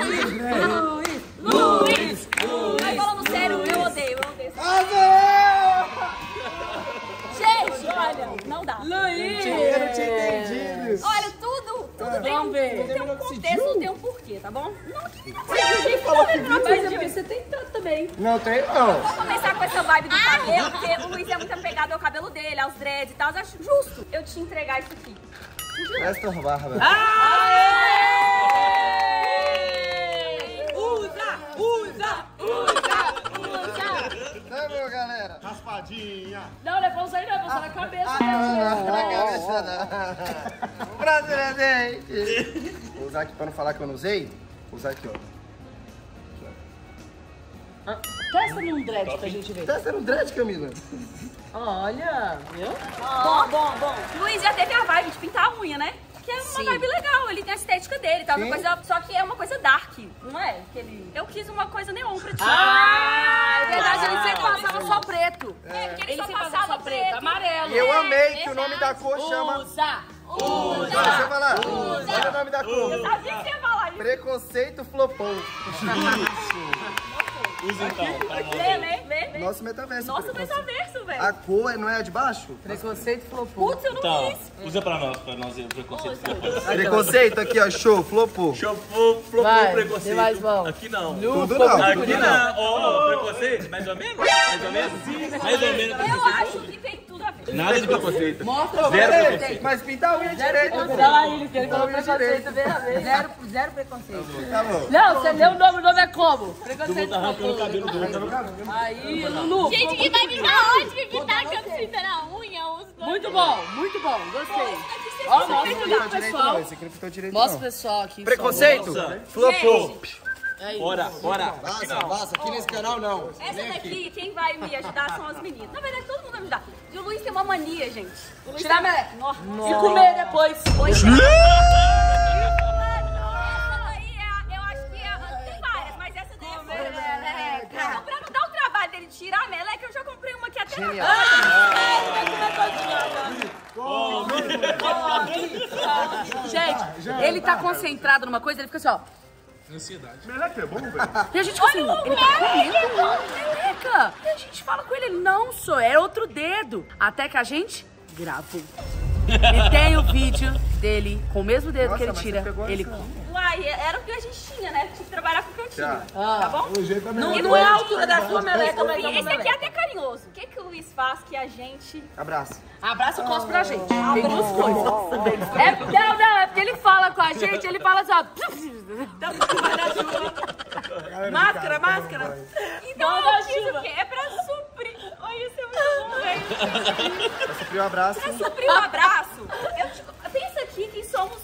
Luiz, Luiz, Luiz. Mas falando sério, eu odeio, eu odeio. um, tem um contexto, tem um porquê, tá bom? Não, ninguém falou que viu. Mas é porque você tem tanto também. Não tem, não. Vamos começar com essa vibe do cabelo, porque o Luiz é muito apegado ao cabelo dele, aos dreads e tal. Eu acho justo eu te entregar isso aqui. Parece tua barba. Usa, usa, usa, usa. Não, meu, galera. Raspadinha. Não, não é pra usar aí não, é pra usar na cabeça. Ah, não, não, na cabeça não. Prazer, vou usar aqui pra não falar que eu não usei. Vou usar aqui, ó. Ah, testa num dread pra gente ver. Testa num dread, Camila. Olha, viu? Ah, bom, bom, bom. Luiz já teve a vibe de pintar a unha, né? Que é uma Sim. vibe legal, ele tem a estética dele, tá? Uma coisa, só que é uma coisa dark, não é? Ele... Eu quis uma coisa neon pra ti. Ah, é verdade, ele sempre passava só preto. É, porque ele, ele só passava só preto, preto, amarelo. E eu amei que é, o nome da cor usa, chama... Usa, usa, deixa eu falar. Usa, olha o nome da cor. Eu sabia que você ia falar isso. Preconceito flopão. Usa então, tá bom. Vê, né? Vê, vê. Nosso metaverso. Nosso metaverso, velho. A cor não é a de baixo? Preconceito flopou. Putz, eu não então, fiz. Usa pra nós, pra nós, o preconceito flopou. Preconceito aqui, ó, show, flopou. Show, flopou, preconceito. Mais bom. Aqui não. No, tudo não. Aqui não. Ó, oh, oh, preconceito, mais ou menos? Mais ou menos? Sim, mais ou menos. Eu acho que tem tudo a ver. Nada de preconceito. Mostra o preconceito. Mas pintar a unha direito. Olha lá ele, que ele falou preconceito bem a vez. Zero preconceito. Tá bom. Não, você lê o nome, o nome é como? Preconceito flopou. No cabelo do outro. Aí, Lulu. Gente, que vai vir na hora de me pintar que eu tô pintando a unha. Muito bom, muito bom. Gostei. Ó, mostra o pessoal. Mostra o pessoal aqui. Preconceito? Flopou. É isso. Bora, bora. Vaza, vaza. Aqui nesse canal, não. Essa daqui, quem vai me ajudar são as meninas. Na verdade, todo mundo vai me ajudar. E o Luiz tem uma mania, gente. Tirar a meleca. E comer depois. Pois é. Tirar a meleca, eu já comprei uma que até agora. Gente, ele tá concentrado numa coisa, ele fica assim, ó. Ansiedade. Meleca é bom, velho. E a gente olha, assim, ele tá comendo meleca. E a gente fala com ele, não, sou, é outro dedo. Até que a gente gravou. E tem o vídeo dele com o mesmo dedo. Nossa, que ele tira, ele come. Uai, era o que a gente tinha, né? Tinha que trabalhar com o que eu tinha. Ah, tá bom? Não, e não é a altura da sua meleca, mas esse aqui é até carinhoso. O que, que o Luiz faz que a gente... Abraça. Abraça o cosmo pra gente. Tem duas coisas. É, não, não, é porque ele fala com a gente, ele fala só... Máscara, máscara. Então eu fiz o quê? É pra suprir. Olha, isso é muito bom, velho. Pra suprir o abraço. Pra suprir o abraço. Pensa aqui que somos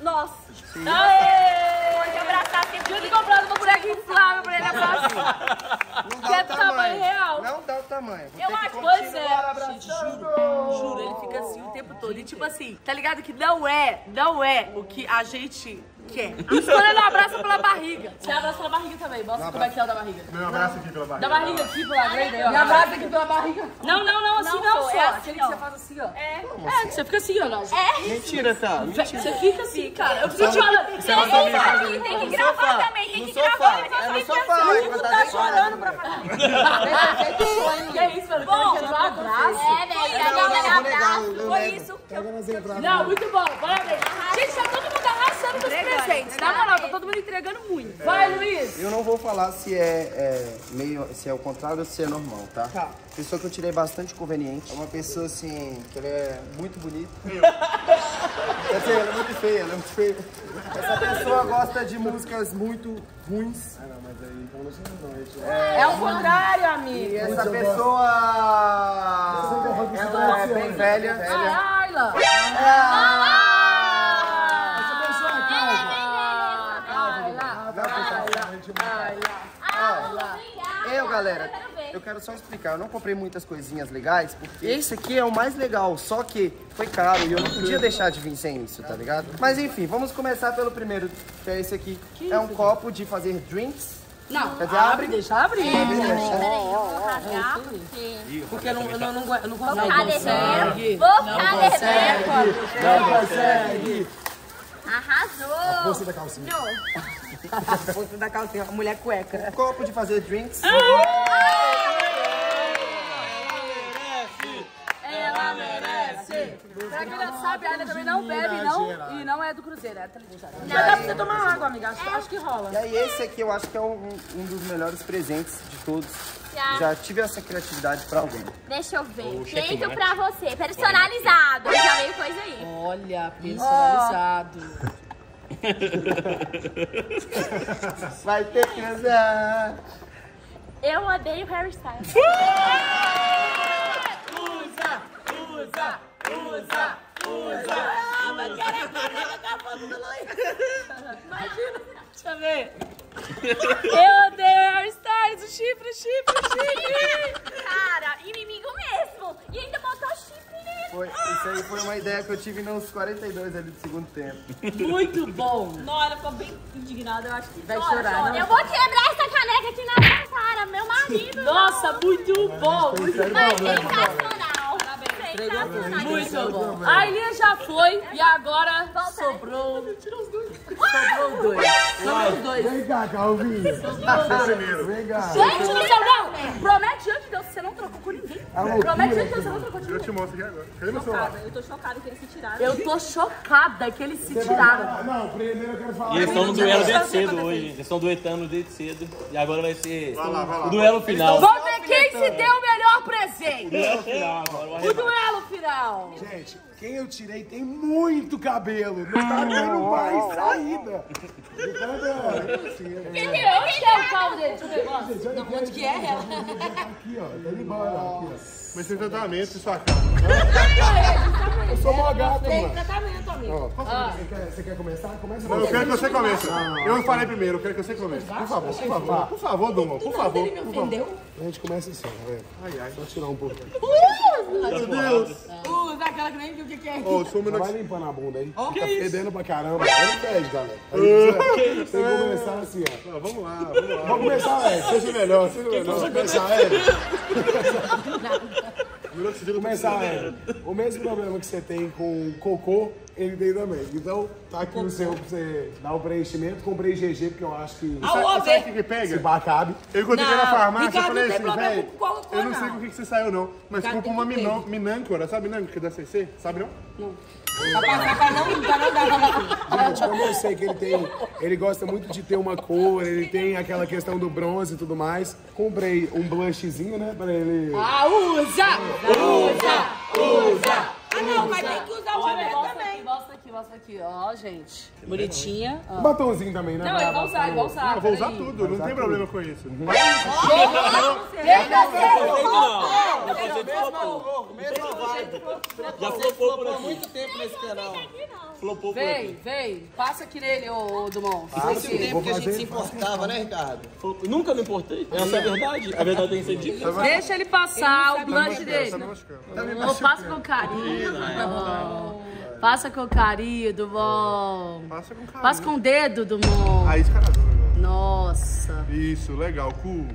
nós. Sim. Aê! Pode abraçar sempre. Eu tô comprando uma boneca inflável pra ele abraçar. Não dá o tamanho real. Não dá o tamanho. Vou eu acho que pois é. Juro, juro, ele fica assim o tempo todo. E tipo assim, tá ligado que não é, não é o que a gente quer. Quando ele abraça pela barriga. Você abraça pela barriga também. Mostra como é que é o da barriga. Não, abraça aqui pela barriga. Da barriga aqui pela barriga. Me abraça aqui pela barriga. Não, não, não, assim não, só. É aquele que você faz assim, ó. É. É, você fica assim, ó, não. É. Mentira, tá? Você fica assim, cara. Eu preciso te olhar. Tem que gravar também, tem que gravar. É no sofá. Você tá chorando pra fazer isso. Que é isso, mano? Bom, abraço. É, velho. Foi isso. Não, muito bom. Parabéns. Gente, tá todo mundo arrasando com os presentes. Na moral, tá todo mundo entregando muito. Vai, Luiz. Eu não vou falar se é meio, se é o contrário ou se é normal, tá? Tá. Pessoa que eu tirei bastante conveniente. É uma pessoa, assim, que ela é muito bonita. Essa, ela é muito feia, ela é muito feia. Essa pessoa gosta de músicas muito ruins. Ah, não, mas aí então não é isso. É o contrário, amigo. E essa muito pessoa... Ela é bem velha. velha. Ah, Ayla! Ah, essa pessoa é calma. Calma. Calma. Calma. Eu, galera, eu quero só explicar. Eu não comprei muitas coisinhas legais, porque esse aqui é o mais legal. Só que foi caro e eu não podia deixar de vir sem isso, tá ligado? Mas enfim, vamos começar pelo primeiro, que é esse aqui. Que é um copo de fazer drinks. Não, quer dizer, abre, abre, deixa abrir. É, abre, deixa. Peraí, eu vou rasgar, oh, oh, porque... Porque eu não, eu não, não, eu não consigo. Não consegue. Não consegue. Não consegue. Arrasou. A força da calcinha. A força da calcinha, a mulher cueca. Um copo de fazer drinks. Ela merece. Ela merece. Pra quem não sabe, a Ana também não bebe não, e não é do Cruzeiro, é atletiva. Mas dá pra você tomar água, amiga. Acho, acho que rola. E aí esse aqui eu acho que é um, um dos melhores presentes de todos. Já, já tive essa criatividade pra alguém. Deixa eu ver. Feito pra você. Personalizado. Eu já veio coisa aí. Olha, personalizado. Oh. Vai ter que usar. Eu odeio Harry Styles. Usa, usa, usa, usa. Ah, mas querer colocar a foto do Lois. Imagina. Deixa eu ver. Eu odeio Harry Styles. O chifre, chifre, chifre. Cara, inimigo mesmo. E ainda botou chifre. Foi, isso aí foi uma ideia que eu tive nos quarenta e dois ali do segundo tempo. Muito bom! Nossa, ficou bem indignada, eu acho que vai chora, chorar. Chora. Eu vou quebrar essa caneca aqui na minha cara, meu marido. Nossa, não. Muito bom! Mas sensacional! Sensacional! Muito bom! A Elia já foi e agora sobrou. Tirou os dois. Sobrou dois. Sobrou dois. Vem cá, Calvinho. Vem cá. Gente do céu, não! Promete antes de Deus que você não trocou com ninguém. Promete antes de Deus que você não trocou com ninguém. Eu te mostro aqui agora. Cadê meu celular? Eu tô chocada que eles se tiraram. Eu tô chocada que eles se tiraram. Não, primeiro eu quero falar. E eles estão no duelo desde cedo hoje. Eles estão duetando desde cedo. E agora vai ser o duelo final. Vamos ver quem se deu o melhor presente. O duelo final agora. O duelo final. Gente, quem eu tirei tem muito cabelo. Não tá dando mais saída. Quem que é? Onde é o pau dele? Não, onde que é ela? Aqui, ó. Tá de bola. Mas tem tratamento em sua casa. Eu sou mó gato, mano. Tem tratamento, amigo. Você quer começar? Começa. Eu quero que você comece. Eu falei primeiro, eu quero que você comece. Por favor, por favor. Por favor, Dom, por favor. Ele me ofendeu? A gente começa assim, velho. Ai, ai. Só tirar um pouco. Meu Deus. Usa aquela que nem viu o que é. Ô, sou o menor. Vai limpando a bunda aí. Tá fedendo pra caramba. Eu não pede, galera. Tem que começar assim, ó. Vamos lá, vamos lá. Vamos começar, é. Seja melhor, seja melhor. Vamos começar, é. Começar, é, o mesmo problema que você tem com o cocô, ele tem também. Então, tá aqui o seu pra você dar o preenchimento. Comprei G G, porque eu acho que... Ah, sabe o que pega? Se bacabe. Eu encontrei na farmácia e falei assim, velho, eu não sei com o que, que você saiu, não. Mas Ricardo comprou uma minâncora, minâncora, sabe minâncora da C C? Sabe não? Não. Gente, como eu sei que ele tem, ele gosta muito de ter uma cor, ele tem aquela questão do bronze e tudo mais. Comprei um blushzinho, né, pra ele... Ah, usa! Usa! Usa! Ah, não, mas tem que usar o olho também. Mostra aqui, mostra aqui, ó, gente. Bonitinha. Um batonzinho também, né? Não, ele vai usar, ele vai usar. Eu vou usar tudo, não tem problema com isso. Já flopou por muito tempo nesse canal. Flopou por aqui. Vem, vem. Passa aqui nele, ô, ô Dumont. Faz o tempo que a gente se importava, né, Ricardo? Nunca me importei. Essa é a verdade. A verdade tem que ser dita. Deixa ele passar o blush dele. Eu passo com carinho. Passa com carinho, Dumont. Passa com carinho. Passa com o dedo, Dumont. Aí, escarador. Nossa. Isso, legal. Cu.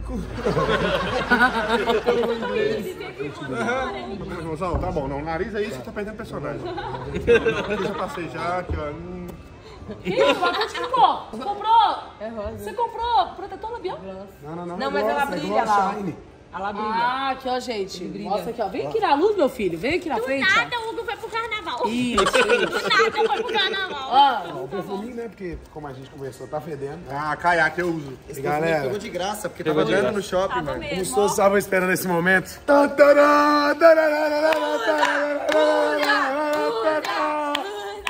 Irmãozão, tá bom. Não, nariz é isso, tá perdendo personagem. Eu já passei já, aqui, ó. Hum. Que isso? Você comprou? Comprou? É rosa. Você comprou protetor labial? Não, não, não. Não, mas nossa, ela brilha é lá. Shine. Ela brilha. Ah, aqui, ó, gente. Brilha. Nossa, aqui, ó. Vem aqui na luz, meu filho. Vem aqui na do frente. Nada, ó. O Hugo foi pro carnaval. Isso. Do nada foi pro carnaval. Ó, ó, o perfume, né? Porque, como a gente conversou, tá fedendo. Ah, caiaque, eu uso. Esse galera pegou de graça, porque tava andando no shopping, mano. Como se todos estavam esperando esse momento.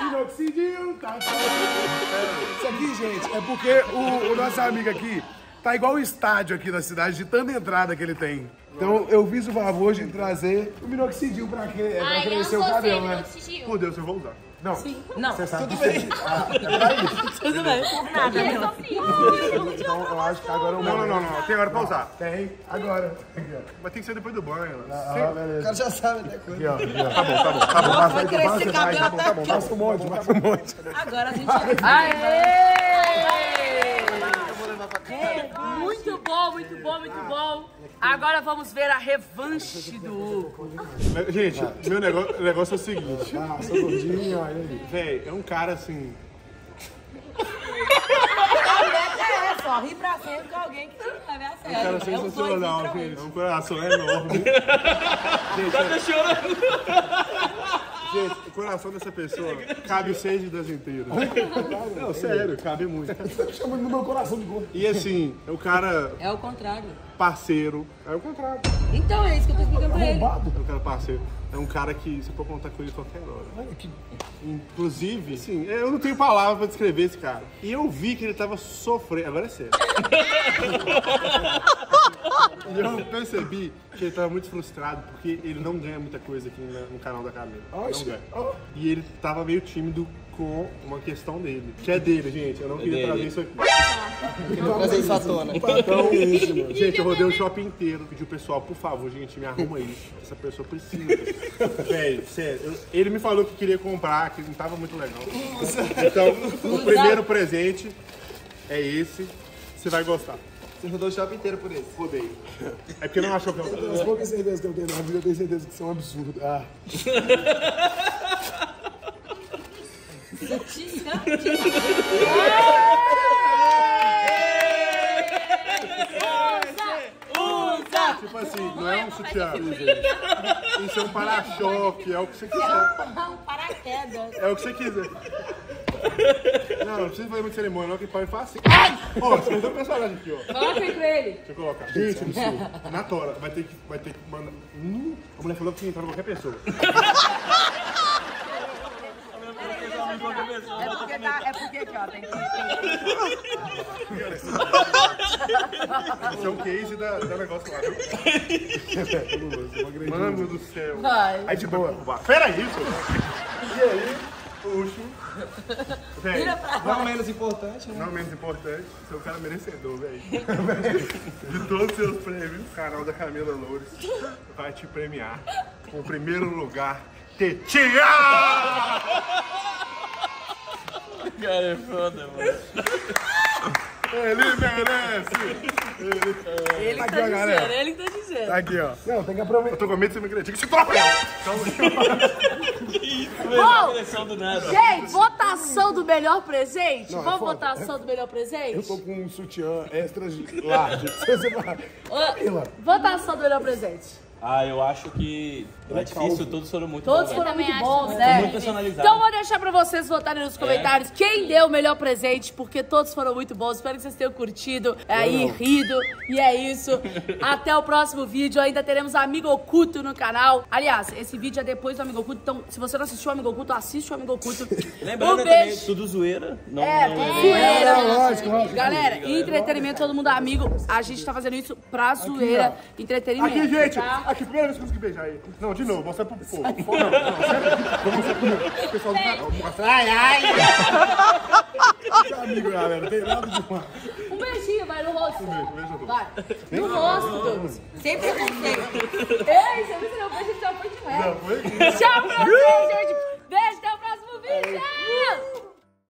Inoxidil. Isso aqui, gente, é porque o nosso amigo aqui tá igual o estádio aqui da cidade, de tanta entrada que ele tem. Então eu fiz o favor de trazer o minoxidil pra, que, pra crescer o cabelo, né? Por Deus, eu vou usar. Não, sim. Não. Você sabe tudo que bem. Você... Ah, é pra isso. Tudo bem. Nada, não. Não, não, então, eu acho que agora eu não, não, não, não. Tem hora pra não. Usar. Tem. Agora. Mas tem que ser depois do banho. Ah, ah, beleza. O cara já sabe até quando. Tá bom, tá bom. Tá bom, tá bom. Crescer cabelo até aqui. Tá bom, passa um monte, passa um monte. Agora a gente... Aê! Muito bom, muito bom, muito bom. Agora vamos ver a revanche do Hugo. Gente, meu negócio, negócio é o seguinte. Ah, sou gordinho, olha aí. Véi, é um cara assim... É só rir pra sempre com alguém que não leve a sério. É um cara sensacional, gente. É um coração enorme. Tá chorando. Gente, o coração dessa pessoa cabe seis vidas inteiras. Não, sério, cabe muito. Você tá chamando no meu coração de gordo. E assim, o cara... É o contrário. Parceiro. É o contrário. Então é isso que eu tô explicando pra ele. É um cara parceiro. É um cara que você pode contar com ele a qualquer hora. Inclusive, assim, eu não tenho palavra pra descrever esse cara. E eu vi que ele tava sofrendo. Agora é sério. E eu percebi que ele tava muito frustrado, porque ele não ganha muita coisa aqui no canal da Camila. Oh, não ganha. Oh. E ele tava meio tímido com uma questão dele. Que é dele, gente. Eu não é queria dele. trazer isso aqui. Eu trazer isso à tona. Então, gente, eu rodei o shopping inteiro. Pedi o pessoal, por favor, gente, me arruma isso. Essa pessoa precisa. Véi, sério. Eu, ele me falou que queria comprar, que não tava muito legal. Então, o primeiro presente é esse. Você vai gostar. Você rodou o shopping inteiro por esse? Rodei. É porque não achou que eu... As poucas certezas que eu tenho na vida, eu tenho certeza que são absurdas. Ah. Usa! Tipo assim, não é um sutiã. Isso é um para-choque, é o que você quiser. É um paraquedas. É o que você quiser. Não, não precisa fazer muita cerimônia, não, que pode falar assim. Ó, você perdeu o personagem aqui, ó. Coloca aí pra ele. Deixa eu colocar. Gente, absurdo. Na tora, vai ter que, vai ter que mandar... Hum, a mulher falou que tinha que entrar com qualquer pessoa. É porque tá, é porque aqui, ó, tem que... Esse é o case da, da negócio lá, viu? Mano do céu. Vai. Aí de boa. Pera aí, pô. E aí, puxo. Véi, não menos importante, né? Não menos importante, você é um cara merecedor, velho. De todos os seus prêmios, o canal da Camila Loures vai te premiar com o primeiro lugar, Tetia! Cara, é foda, mano. Ele merece! Ele, ele aqui, tá ó, dizendo, galera. ele tá dizendo. Aqui, ó. Não, tem que aproveitar. Eu tô com medo de ser migrante. Tem que se trocar! Que isso, velho? Do nada. Gente, votação do melhor presente? Não, Vamos é votação é... do melhor presente? Eu tô com um sutiã extra large. Votação do melhor presente. Ah, eu acho que é difícil, todos foram muito bons. Todos foram muito bons, né? Muito personalizados. Então vou deixar pra vocês votarem nos comentários quem deu o melhor presente, porque todos foram muito bons. Espero que vocês tenham curtido, aí, rido. E é isso. Até o próximo vídeo. Ainda teremos Amigo Kuto no canal. Aliás, esse vídeo é depois do Amigo Kuto. Então, se você não assistiu o Amigo Kuto, assiste o Amigo Kuto. Lembrando também, tudo zoeira. É, zoeira. Lógico. Galera, entretenimento, todo mundo amigo. A gente tá fazendo isso pra zoeira. Entretenimento. Aqui, gente. Que primeira vez que eu consegui beijar ele. Não, de novo, mostra pro povo. Não, não, sério. O pessoal do canal mostra. Ai, ai. Amigo, galera, não tem nada de mal. Um beijinho, vai no rosto. Um beijo, beijo todo. Vai. No rosto, Douglas. Sem preconceito. Ei, você viu que não foi, a gente já foi de reto. Tchau pra vocês, gente. Beijo, até o próximo vídeo.